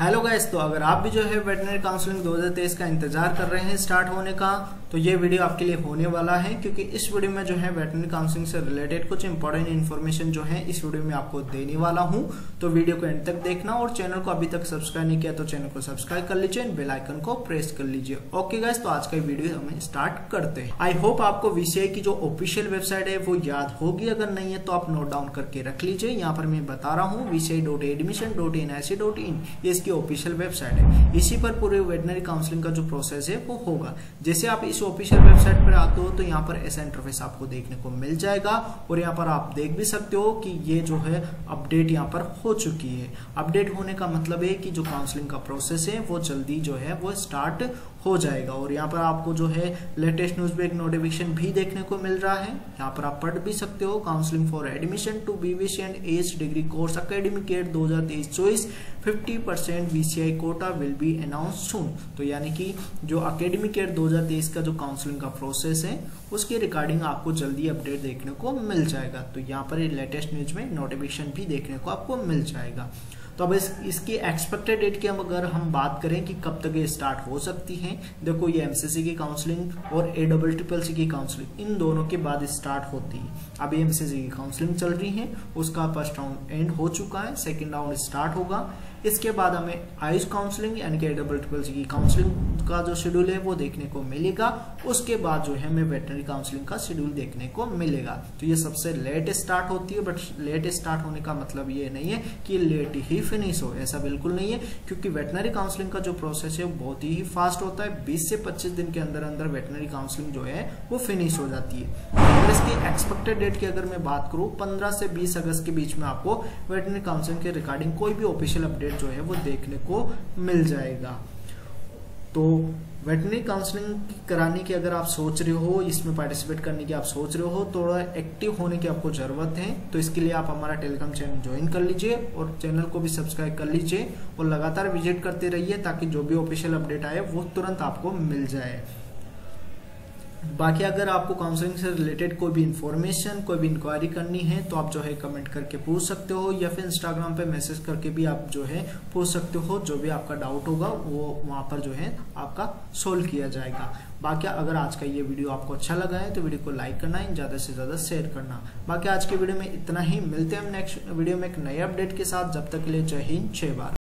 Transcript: Hello guys, तो अगर आप भी जो है वेटनरी काउंसलिंग 2023 का इंतजार कर रहे हैं स्टार्ट होने का, तो ये वीडियो आपके लिए होने वाला है क्योंकि इस वीडियो में जो है वेटनरी काउंसलिंग से रिलेटेड कुछ इंपॉर्टेंट इन्फॉर्मेशन जो है इस वीडियो में आपको देने वाला हूं। तो वीडियो को एंड तक देखना और चैनल को अभी तक सब्सक्राइब नहीं किया तो चैनल को सब्सक्राइब कर लीजिए, बेल आइकन को प्रेस कर लीजिए। ओके गाइस, तो आज का वीडियो हम स्टार्ट करते हैं। आई होप आपको VCI की जो ऑफिशियल वेबसाइट है वो याद होगी, अगर नहीं है तो आप नोट डाउन करके रख लीजिए। यहाँ पर मैं बता रहा हूँ vci.admission.nic.in ऑफिशियल वेबसाइट है, इसी पर पूरे वेटनरी काउंसलिंग का जो प्रोसेस है वो होगा। जैसे आप इस ऑफिशियल वेबसाइट पर आते हो तो यहाँ पर ऐसा इंटरफेस आपको देखने को मिल जाएगा और यहाँ पर आप देख भी सकते हो कि ये जो है अपडेट यहाँ पर हो चुकी है। अपडेट होने का मतलब है कि जो काउंसलिंग का प्रोसेस है वो जल्दी जो है वो स्टार्ट हो जाएगा और यहाँ पर आपको जो है लेटेस्ट न्यूज ब्रेक नोटिफिकेशन भी देखने को मिल रहा है। यहाँ पर आप पढ़ भी सकते हो, counselling for admission to BVSc and S degree course academic year 2023-24 50% VCI quota will be announce soon. तो यानी कि जो अकेडमिक ईयर 2023 का जो काउंसलिंग का प्रोसेस है उसके रिगार्डिंग आपको जल्दी अपडेट देखने को मिल जाएगा। तो यहाँ पर लेटेस्ट न्यूज में नोटिफिकेशन भी देखने को आपको मिल जाएगा। तो अब इसकी एक्सपेक्टेड डेट की अगर हम बात करें कि कब तक ये स्टार्ट हो सकती है, देखो ये MCC की काउंसलिंग और AWCC की काउंसलिंग इन दोनों के बाद स्टार्ट होती है। अभी MCC की काउंसलिंग चल रही है, उसका फर्स्ट राउंड एंड हो चुका है, सेकेंड राउंड स्टार्ट होगा। इसके बाद हमें आयुष काउंसलिंग यानी कि AWCC की काउंसलिंग का जो शेड्यूल है वो देखने को मिलेगा। उसके बाद जो है हमें वेटनरी काउंसलिंग का शेड्यूल देखने को मिलेगा। तो ये सबसे लेट स्टार्ट होती है, बट लेट स्टार्ट होने का मतलब ये नहीं है कि लेट ही फिनिश हो, ऐसा बिल्कुल नहीं है, क्योंकि वेटनरी काउंसलिंग का जो प्रोसेस है वो बहुत ही फास्ट होता है। 20 से 25 दिन के अंदर अंदर वेटनरी काउंसलिंग जो है वो फिनिश हो जाती है। और इसकी एक्सपेक्टेड डेट की अगर मैं बात करूँ, 15 से 20 अगस्त के बीच में आपको वेटनरी काउंसलिंग के रिगार्डिंग कोई भी ऑफिशियल अपडेट जो है वो देखने को मिल जाएगा। तो वेटनरी काउंसलिंग कराने की अगर आप सोच रहे हो, इसमें पार्टिसिपेट करने की आप सोच रहे हो, थोड़ा एक्टिव होने की आपको ज़रूरत है, तो इसके लिए आप हमारा टेलीग्राम चैनल ज्वाइन कर लीजिए और चैनल को भी सब्सक्राइब कर लीजिए और लगातार विजिट करते रहिए ताकि जो भी ऑफिशियल अपडेट आए वो तुरंत आपको मिल जाए। बाकी अगर आपको काउंसलिंग से रिलेटेड कोई भी इन्फॉर्मेशन, कोई भी इंक्वायरी करनी है तो आप जो है कमेंट करके पूछ सकते हो या फिर इंस्टाग्राम पे मैसेज करके भी आप जो है पूछ सकते हो। जो भी आपका डाउट होगा वो वहाँ पर जो है आपका सोल्व किया जाएगा। बाकी अगर आज का ये वीडियो आपको अच्छा लगा है तो वीडियो को लाइक करना है, ज़्यादा से ज़्यादा शेयर करना। बाकी आज के वीडियो में इतना ही, मिलते हैं हम नेक्स्ट वीडियो में एक नए अपडेट के साथ। जब तक के लिए जय हिंद, जय भारत।